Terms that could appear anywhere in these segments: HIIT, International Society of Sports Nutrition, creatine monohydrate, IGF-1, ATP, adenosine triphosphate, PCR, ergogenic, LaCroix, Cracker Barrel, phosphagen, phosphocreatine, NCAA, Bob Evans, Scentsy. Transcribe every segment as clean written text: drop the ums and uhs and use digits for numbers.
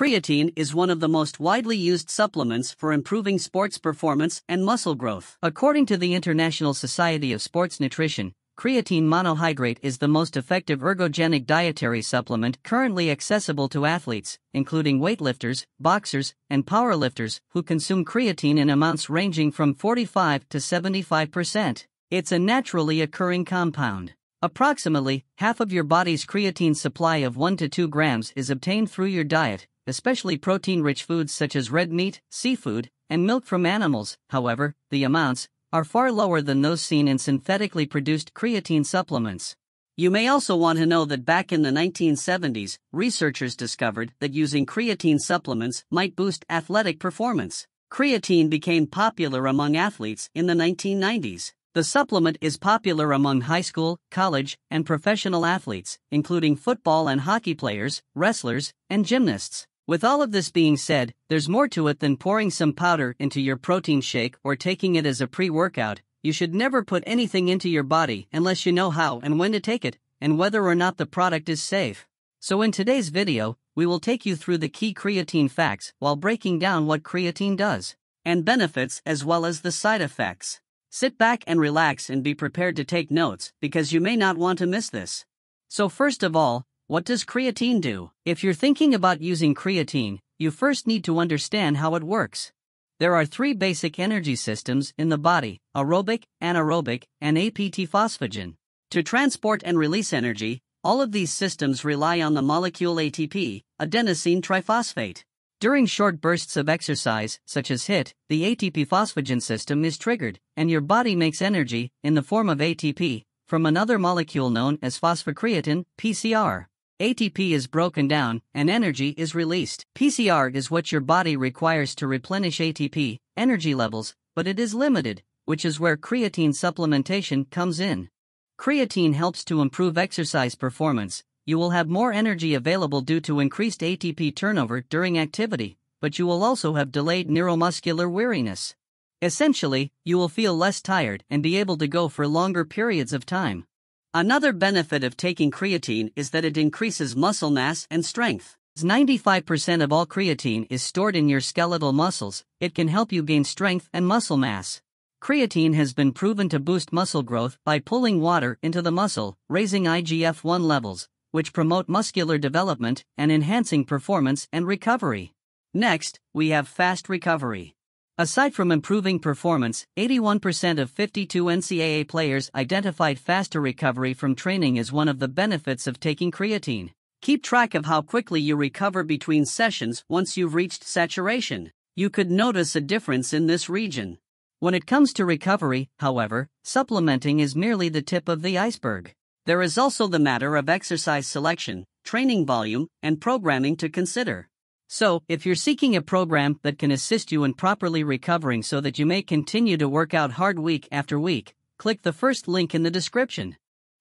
Creatine is one of the most widely used supplements for improving sports performance and muscle growth. According to the International Society of Sports Nutrition, creatine monohydrate is the most effective ergogenic dietary supplement currently accessible to athletes, including weightlifters, boxers, and powerlifters who consume creatine in amounts ranging from 45 to 75%. It's a naturally occurring compound. Approximately half of your body's creatine supply of 1 to 2 grams is obtained through your diet, especially protein-rich foods such as red meat, seafood, and milk from animals. However, the amounts are far lower than those seen in synthetically produced creatine supplements. You may also want to know that back in the 1970s, researchers discovered that using creatine supplements might boost athletic performance. Creatine became popular among athletes in the 1990s. The supplement is popular among high school, college, and professional athletes, including football and hockey players, wrestlers, and gymnasts. With all of this being said, there's more to it than pouring some powder into your protein shake or taking it as a pre-workout. You should never put anything into your body unless you know how and when to take it, and whether or not the product is safe. So in today's video, we will take you through the key creatine facts while breaking down what creatine does, and benefits as well as the side effects. Sit back and relax and be prepared to take notes because you may not want to miss this. So first of all, what does creatine do? If you're thinking about using creatine, you first need to understand how it works. There are three basic energy systems in the body: aerobic, anaerobic, and ATP phosphagen. To transport and release energy, all of these systems rely on the molecule ATP, adenosine triphosphate. During short bursts of exercise, such as HIIT, the ATP phosphagen system is triggered, and your body makes energy, in the form of ATP, from another molecule known as phosphocreatine, PCR. ATP is broken down, and energy is released. PCR is what your body requires to replenish ATP, energy levels, but it is limited, which is where creatine supplementation comes in. Creatine helps to improve exercise performance. You will have more energy available due to increased ATP turnover during activity, but you will also have delayed neuromuscular weariness. Essentially, you will feel less tired and be able to go for longer periods of time. Another benefit of taking creatine is that it increases muscle mass and strength. 95% of all creatine is stored in your skeletal muscles. It can help you gain strength and muscle mass. Creatine has been proven to boost muscle growth by pulling water into the muscle, raising IGF-1 levels, which promote muscular development and enhancing performance and recovery. Next, we have fast recovery. Aside from improving performance, 81% of 52 NCAA players identified faster recovery from training as one of the benefits of taking creatine. Keep track of how quickly you recover between sessions once you've reached saturation. You could notice a difference in this region. When it comes to recovery, however, supplementing is merely the tip of the iceberg. There is also the matter of exercise selection, training volume, and programming to consider. So, if you're seeking a program that can assist you in properly recovering so that you may continue to work out hard week after week, click the first link in the description.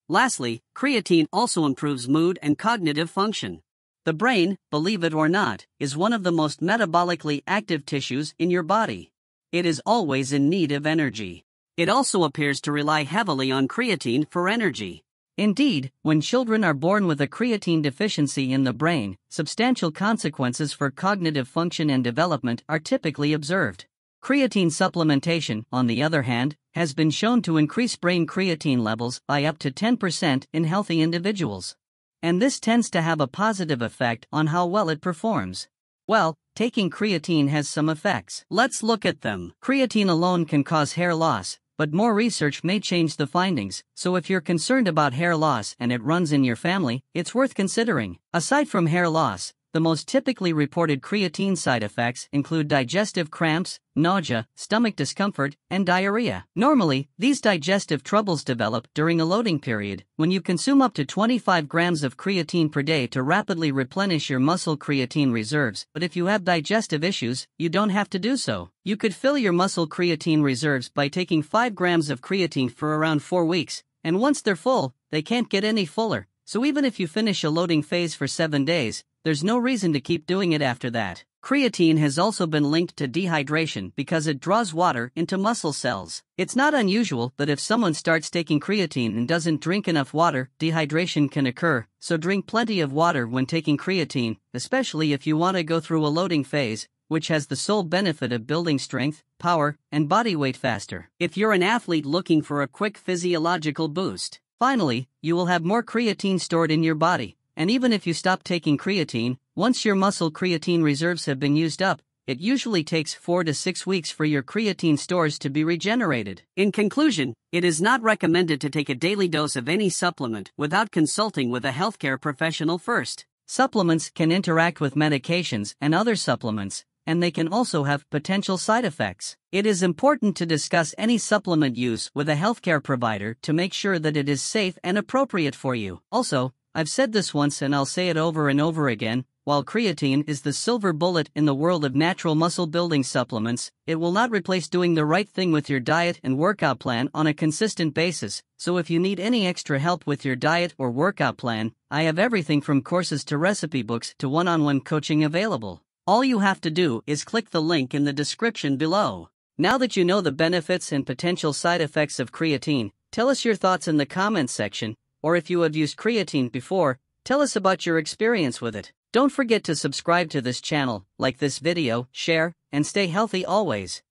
Lastly, creatine also improves mood and cognitive function. The brain, believe it or not, is one of the most metabolically active tissues in your body. It is always in need of energy. It also appears to rely heavily on creatine for energy. Indeed, when children are born with a creatine deficiency in the brain, substantial consequences for cognitive function and development are typically observed. Creatine supplementation, on the other hand, has been shown to increase brain creatine levels by up to 10% in healthy individuals. And this tends to have a positive effect on how well it performs. Well, taking creatine has some effects. Let's look at them. Creatine alone can cause hair loss, but more research may change the findings, so if you're concerned about hair loss and it runs in your family, it's worth considering. Aside from hair loss, the most typically reported creatine side effects include digestive cramps, nausea, stomach discomfort, and diarrhea. Normally, these digestive troubles develop during a loading period, when you consume up to 25 grams of creatine per day to rapidly replenish your muscle creatine reserves, but if you have digestive issues, you don't have to do so. You could fill your muscle creatine reserves by taking 5 grams of creatine for around 4 weeks, and once they're full, they can't get any fuller. So even if you finish a loading phase for 7 days, there's no reason to keep doing it after that. Creatine has also been linked to dehydration because it draws water into muscle cells. It's not unusual that if someone starts taking creatine and doesn't drink enough water, dehydration can occur, so drink plenty of water when taking creatine, especially if you want to go through a loading phase, which has the sole benefit of building strength, power, and body weight faster. If you're an athlete looking for a quick physiological boost, finally, you will have more creatine stored in your body. And even if you stop taking creatine, once your muscle creatine reserves have been used up, it usually takes 4 to 6 weeks for your creatine stores to be regenerated. In conclusion, it is not recommended to take a daily dose of any supplement without consulting with a healthcare professional first. Supplements can interact with medications and other supplements, and they can also have potential side effects. It is important to discuss any supplement use with a healthcare provider to make sure that it is safe and appropriate for you. Also, I've said this once and I'll say it over and over again, while creatine is the silver bullet in the world of natural muscle-building supplements, it will not replace doing the right thing with your diet and workout plan on a consistent basis, so if you need any extra help with your diet or workout plan, I have everything from courses to recipe books to one-on-one coaching available. All you have to do is click the link in the description below. Now that you know the benefits and potential side effects of creatine, tell us your thoughts in the comments section. Or if you have used creatine before, tell us about your experience with it. Don't forget to subscribe to this channel, like this video, share, and stay healthy always.